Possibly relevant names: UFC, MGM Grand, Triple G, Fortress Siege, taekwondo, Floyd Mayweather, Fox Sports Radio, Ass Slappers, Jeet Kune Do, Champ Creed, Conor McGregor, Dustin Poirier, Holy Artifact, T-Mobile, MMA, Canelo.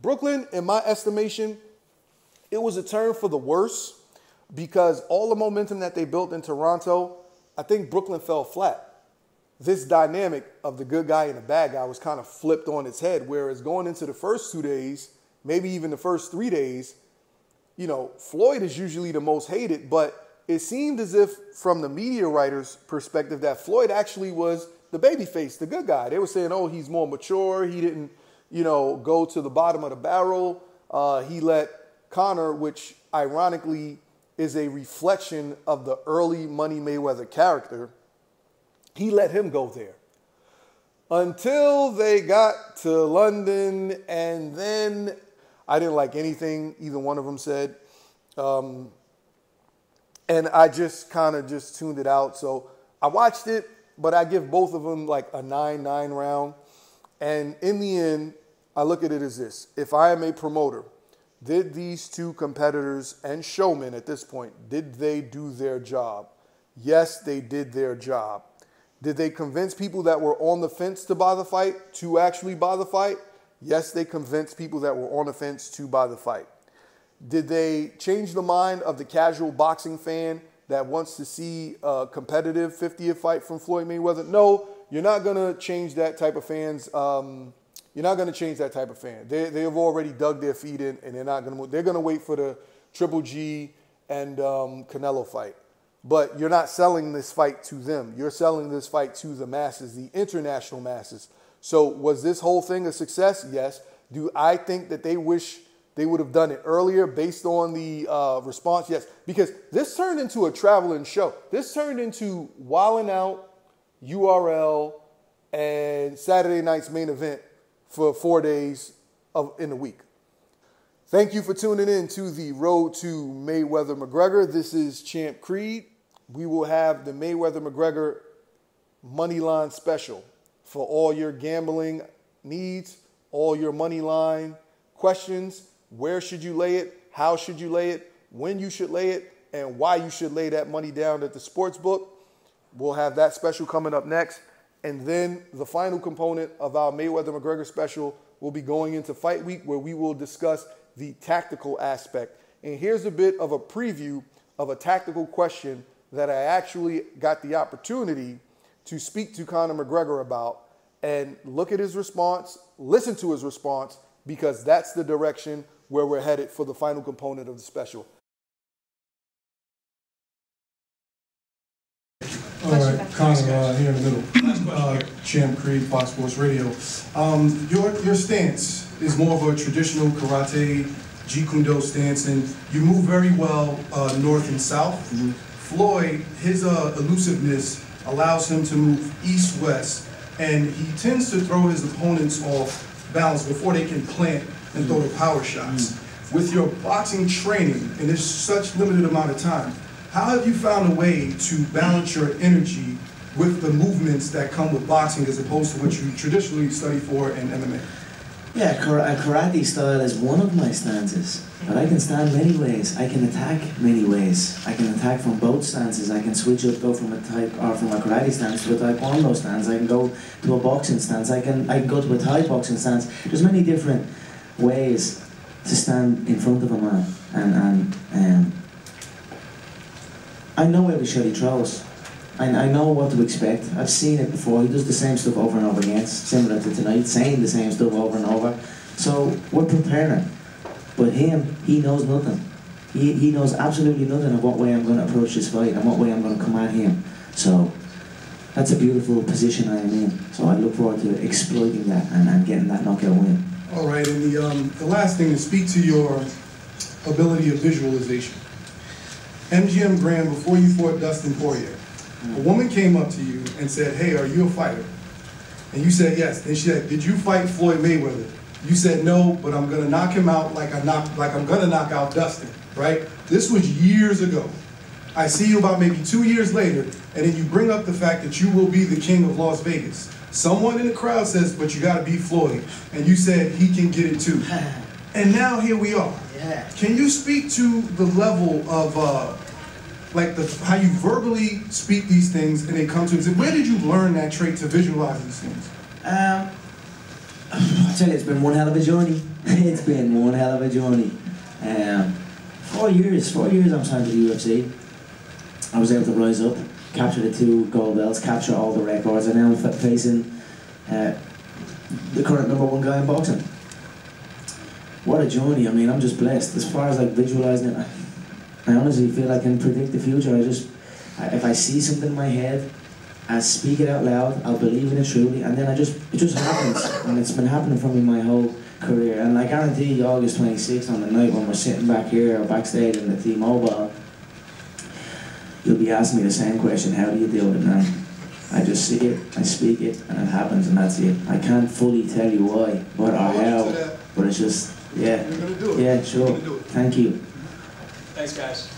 Brooklyn, in my estimation, it was a turn for the worse because all the momentum that they built in Toronto, I think Brooklyn fell flat. This dynamic of the good guy and the bad guy was kind of flipped on its head, whereas going into the first 2 days, maybe even the first 3 days, you know, Floyd is usually the most hated, but it seemed as if from the media writers' perspective that Floyd actually was the babyface, the good guy. They were saying, oh, he's more mature. He didn't, you know, go to the bottom of the barrel. He let Conor, which ironically is a reflection of the early Money Mayweather character, he let him go there until they got to London. And then I didn't like anything either one of them said. And I just kind of just tuned it out. So I watched it, but I give both of them like a 9-9 round. And in the end, I look at it as this. If I am a promoter, did these two competitors and showmen at this point, did they do their job? Yes, they did their job. Did they convince people that were on the fence to buy the fight to actually buy the fight? Yes, they convinced people that were on the fence to buy the fight. Did they change the mind of the casual boxing fan that wants to see a competitive 50th fight from Floyd Mayweather? No, you're not going to change that type of fans. You're not going to change that type of fan. They have already dug their feet in, and they're not going to move. They're going to wait for the Triple G and Canelo fight. But you're not selling this fight to them. You're selling this fight to the masses, the international masses. So was this whole thing a success? Yes. Do I think that they wish they would have done it earlier based on the response? Yes, because this turned into a traveling show. This turned into Wildin' Out, URL, and Saturday night's main event for 4 days in the week. Thank you for tuning in to the Road to Mayweather McGregor. This is Champ Creed. We will have the Mayweather McGregor Moneyline Special for all your gambling needs, all your Moneyline questions. Where should you lay it? How should you lay it? When you should lay it? And why you should lay that money down at the sports book. We'll have that special coming up next. And then the final component of our Mayweather-McGregor special will be going into Fight Week, where we will discuss the tactical aspect. And here's a bit of a preview of a tactical question that I actually got the opportunity to speak to Conor McGregor about. And look at his response, listen to his response, because that's the direction where we're headed for the final component of the special. All right, Conor, here in the middle. Champ Creed, Fox Sports Radio. Your stance is more of a traditional karate, Jeet Kune Do stance, and you move very well north and south. Mm-hmm. Floyd, his elusiveness allows him to move east-west, and he tends to throw his opponents off balance before they can plant and throw the power shots. With your boxing training, and there's such limited amount of time, how have you found a way to balance your energy with the movements that come with boxing as opposed to what you traditionally study for in MMA? Yeah, karate style is one of my stances, but I can stand many ways. I can attack many ways. I can attack from both stances. I can switch up, go from a karate stance to a taekwondo stance. I can go to a boxing stance. I can go to a Thai boxing stance. There's many different ways to stand in front of a man, and I know every shot he throws, and I know what to expect. I've seen it before. He does the same stuff over and over again, similar to tonight, saying the same stuff over and over. So we're preparing. But him, he knows nothing. He knows absolutely nothing of what way I'm going to approach this fight and what way I'm going to come at him. So that's a beautiful position I am in. So I look forward to exploiting that and getting that knockout win. All right, and the last thing is speak to your ability of visualization. MGM Grand, before you fought Dustin Poirier, a woman came up to you and said, hey, are you a fighter? And you said yes. Then she said, did you fight Floyd Mayweather? You said no, but I'm gonna knock him out like I'm gonna knock out Dustin, right? This was years ago. I see you about maybe 2 years later, and then you bring up the fact that you will be the king of Las Vegas. Someone in the crowd says, but you gotta beat Floyd. And you said he can get it too. And now here we are. Yeah. Can you speak to the level of, how you verbally speak these things and they come to exist? Where did you learn that trait to visualize these things? I tell you, it's been one hell of a journey. It's been one hell of a journey. 4 years I'm signed to the UFC. I was able to rise up, capture the 2 gold belts, capture all the records, and now I'm facing the current #1 guy in boxing. What a journey. I mean, I'm just blessed. As far as like visualizing it, I honestly feel I can predict the future. If I see something in my head, I speak it out loud, I'll believe in it truly, and then it just happens. And it's been happening for me my whole career. And I guarantee August 26th on the night when we're sitting back here or backstage in the T-Mobile, you'll be asking me the same question, how do you deal with it, man? I just see it, I speak it, and it happens, and that's it. I can't fully tell you why, or how, but it's just, yeah. You're gonna do it. Yeah, sure. Thank you. Thanks, guys.